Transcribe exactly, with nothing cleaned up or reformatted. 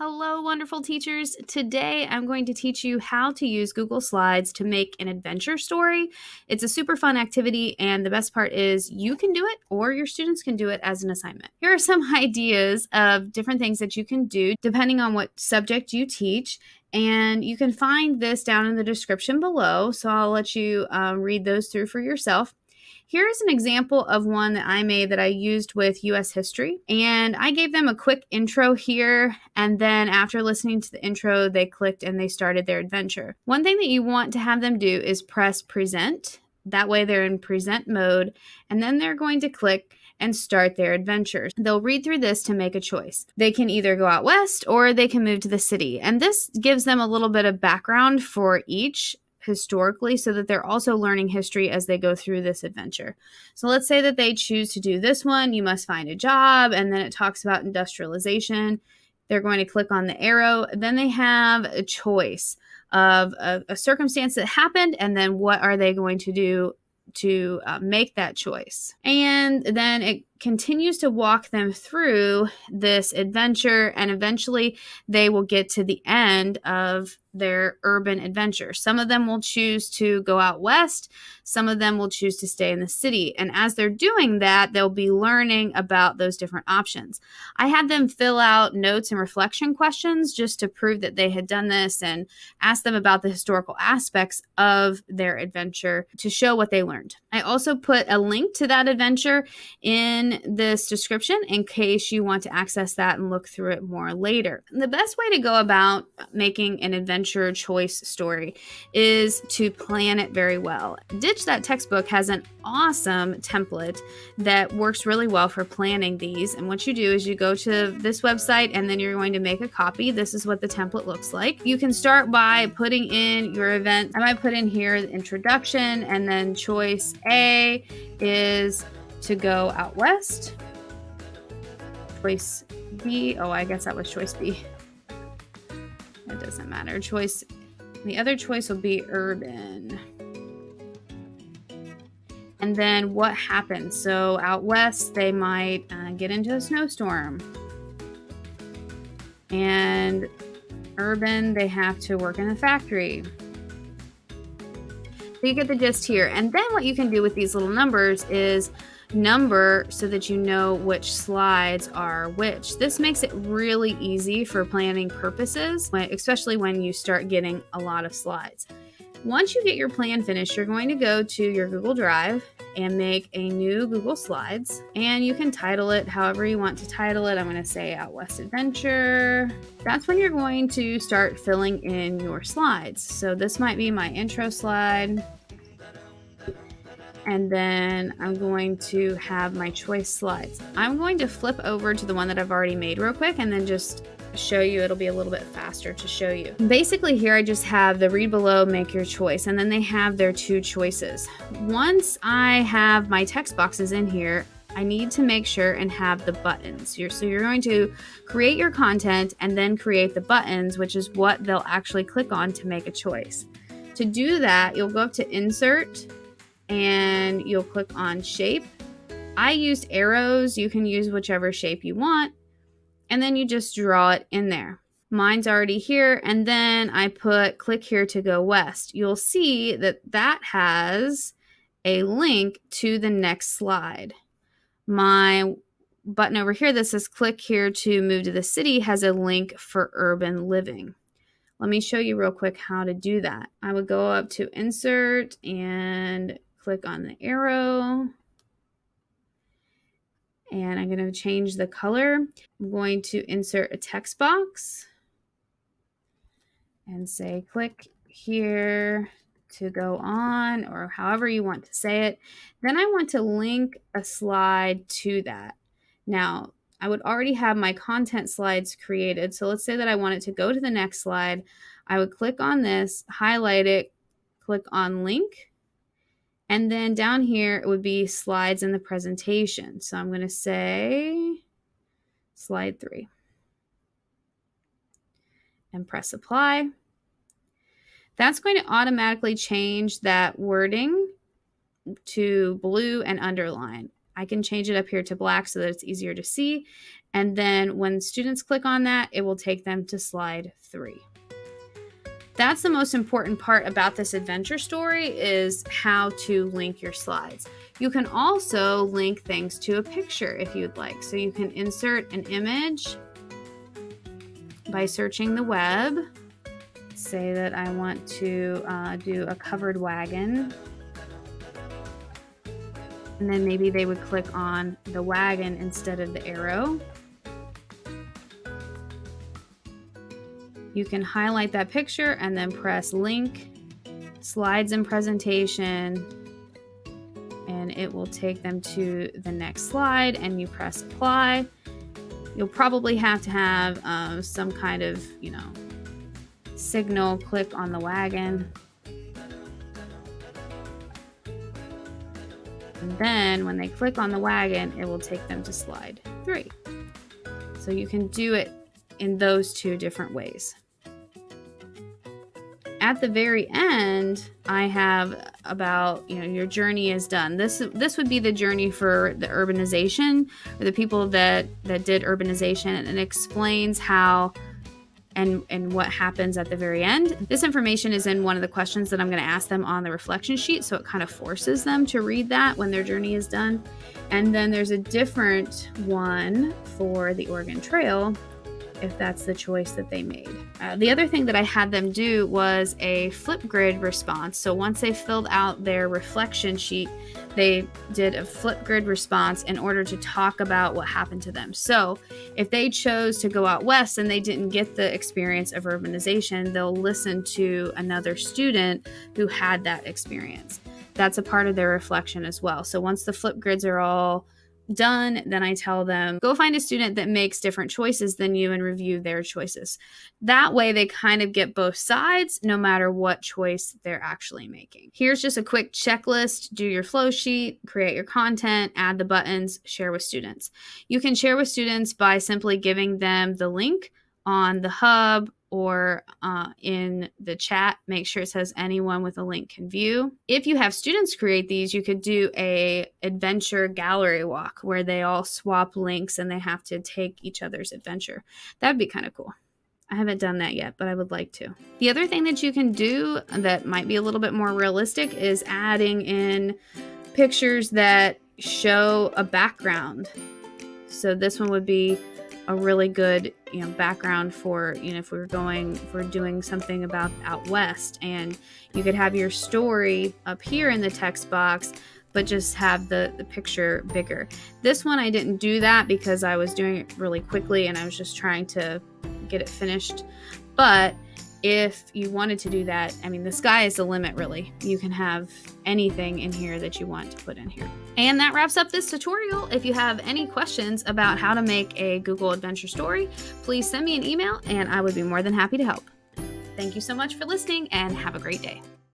Hello, wonderful teachers. Today I'm going to teach you how to use Google Slides to make an adventure story. It's a super fun activity, and the best part is you can do it or your students can do it as an assignment. Here are some ideas of different things that you can do depending on what subject you teach. And you can find this down in the description below, so I'll let you um, read those through for yourself. Here's an example of one that I made that I used with U S history, and I gave them a quick intro here, and then after listening to the intro, they clicked and they started their adventure. One thing that you want to have them do is press present. That way they're in present mode, and then they're going to click and start their adventures. They'll read through this to make a choice. They can either go out west or they can move to the city, and this gives them a little bit of background for each historically, so that they're also learning history as they go through this adventure. So let's say that they choose to do this one, you must find a job, and then it talks about industrialization. They're going to click on the arrow. Then they have a choice of a, a circumstance that happened, and then what are they going to do to uh, make that choice. And then it continues to walk them through this adventure, and eventually they will get to the end of their urban adventure. Some of them will choose to go out west, some of them will choose to stay in the city, and as they're doing that, they'll be learning about those different options. I had them fill out notes and reflection questions just to prove that they had done this, and ask them about the historical aspects of their adventure to show what they learned. I also put a link to that adventure in this description in case you want to access that and look through it more later. The best way to go about making an adventure choice story is to plan it very well. Ditch That Textbook has an awesome template that works really well for planning these, and what you do is you go to this website and then you're going to make a copy. This is what the template looks like. You can start by putting in your event. I might put in here the introduction, and then choice A is to go out west. Choice B, oh, I guess that was choice B. It doesn't matter. Choice, the other choice will be urban. And then what happened? So out west, they might uh, get into a snowstorm. And urban, they have to work in a factory. So you get the gist here. And then what you can do with these little numbers is number so that you know which slides are which. This makes it really easy for planning purposes, especially when you start getting a lot of slides. Once you get your plan finished, you're going to go to your Google Drive and make a new Google Slides, and you can title it however you want to title it. I'm going to say Out West Adventure. That's when you're going to start filling in your slides. So this might be my intro slide. And then I'm going to have my choice slides. I'm going to flip over to the one that I've already made real quick and then just show you. It'll be a little bit faster to show you. Basically here I just have the read below, make your choice, and then they have their two choices. Once I have my text boxes in here, I need to make sure and have the buttons. You're, so you're going to create your content and then create the buttons, which is what they'll actually click on to make a choice. To do that, you'll go up to Insert, and you'll click on shape. I used arrows, you can use whichever shape you want, and then you just draw it in there. Mine's already here, and then I put click here to go west. You'll see that that has a link to the next slide. My button over here that says click here to move to the city has a link for urban living. Let me show you real quick how to do that. I would go up to Insert and click on the arrow, and I'm going to change the color. I'm going to insert a text box and say click here to go on, or however you want to say it. Then I want to link a slide to that. Now I would already have my content slides created, so let's say that I want it to go to the next slide. I would click on this, highlight it, click on link. And then down here, it would be slides in the presentation. So I'm going to say slide three and press apply. That's going to automatically change that wording to blue and underline. I can change it up here to black so that it's easier to see. And then when students click on that, it will take them to slide three. That's the most important part about this adventure story, is how to link your slides. You can also link things to a picture if you'd like. So you can insert an image by searching the web. Say that I want to uh, do a covered wagon. And then maybe they would click on the wagon instead of the arrow. You can highlight that picture and then press link, slides and presentation, and it will take them to the next slide, and you press apply. You'll probably have to have um, some kind of, you know, signal, click on the wagon. And then when they click on the wagon, it will take them to slide three. So you can do it in those two different ways. At the very end, I have about, you know, your journey is done. This this would be the journey for the urbanization, or the people that, that did urbanization, and it explains how and, and what happens at the very end. This information is in one of the questions that I'm gonna ask them on the reflection sheet, so it kind of forces them to read that when their journey is done. And then there's a different one for the Oregon Trail, if that's the choice that they made. Uh, the other thing that I had them do was a Flipgrid response. So once they filled out their reflection sheet, they did a Flipgrid response in order to talk about what happened to them. So if they chose to go out west and they didn't get the experience of urbanization, they'll listen to another student who had that experience. That's a part of their reflection as well. So once the Flipgrids are all done, then I tell them, go find a student that makes different choices than you and review their choices. That way they kind of get both sides, no matter what choice they're actually making. Here's just a quick checklist. Do your flow sheet, create your content, add the buttons, share with students. You can share with students by simply giving them the link on the hub or uh, in the chat. Make sure it says anyone with a link can view. If you have students create these, you could do a adventure gallery walk where they all swap links and they have to take each other's adventure. That'd be kind of cool. I haven't done that yet, but I would like to. The other thing that you can do that might be a little bit more realistic is adding in pictures that show a background. So this one would be a really good, you know, background for, you know, if we were going, if we're doing something about out west, and you could have your story up here in the text box, but just have the, the picture bigger. This one, I didn't do that because I was doing it really quickly and I was just trying to get it finished. But if you wanted to do that, I mean, the sky is the limit, really. You can have anything in here that you want to put in here. And that wraps up this tutorial. If you have any questions about how to make a Google adventure story, please send me an email and I would be more than happy to help. Thank you so much for listening, and have a great day.